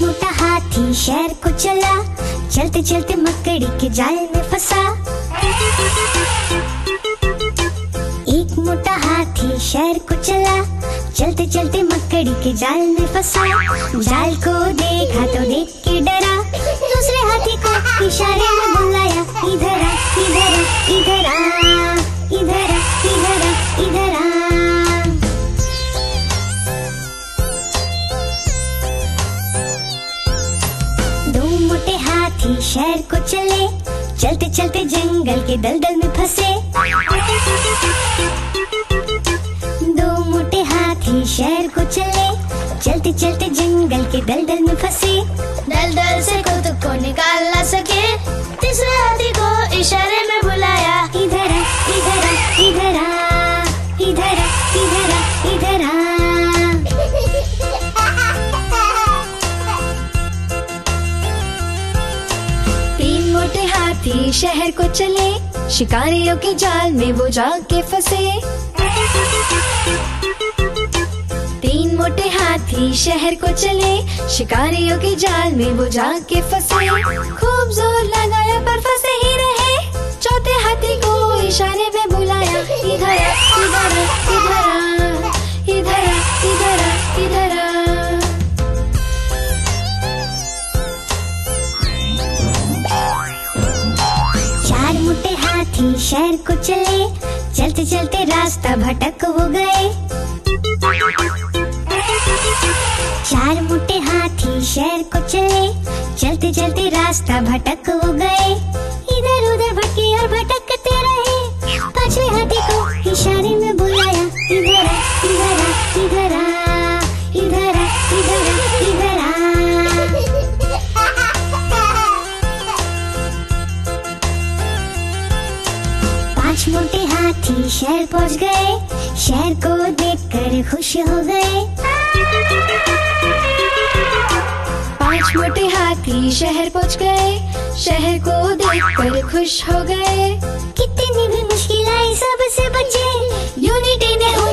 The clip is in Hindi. मोटा हाथी शहर को चला, चलते चलते मकड़ी के जाल में फंसा। एक मोटा हाथी शहर को चला, चलते चलते मकड़ी के जाल में फंसा। जाल को देखा तो देख के डरा, दूसरे हाथी को इशारे में बुलाया, इधर आ इधर आ इधर आ इधर आ इधर आ इधर आ। मोटे हाथी शहर को चले, चलते चलते जंगल के दलदल में फंसे। दो मोटे हाथी शहर को चले, चलते चलते जंगल के दलदल में फंसे। दलदल से खुद को निकाल ना सके, तीसरे हाथी को इशारे में बुलाया, इधर आ इधर आ इधर आ इधर आ इधर आ इधर आ। मोटे हाथी शहर को चले, शिकारियों के जाल में वो जाके फंसे। तीन मोटे हाथी शहर को चले, शिकारियों के जाल में वो जाके फंसे। खूब जोर लगाया पर फंसे ही रहे, चौथे हाथी को इशारे में बुलाया, इधर आ इधर आ इधर आ इधर आ इधर आ इधर आ। मोटे हाथी शहर को चले, चलते चलते रास्ता भटक वो गए। चार मोटे हाथी शहर को चले, चलते चलते रास्ता भटक वो गए। इधर उधर भटके और भटकते रहे, पांचवे हाथी को इशारे में बुलाया, इधर आ इधर आ इधर आ इधर आ इधर आ इधर आ। पांच मोटे हाथी शहर पहुंच गए, शहर को देखकर खुश हो गए। पांच मोटे हाथी शहर पहुंच गए, शहर को देखकर खुश हो गए। कितनी भी मुश्किल आई सबसे बचे, यूनिटी ने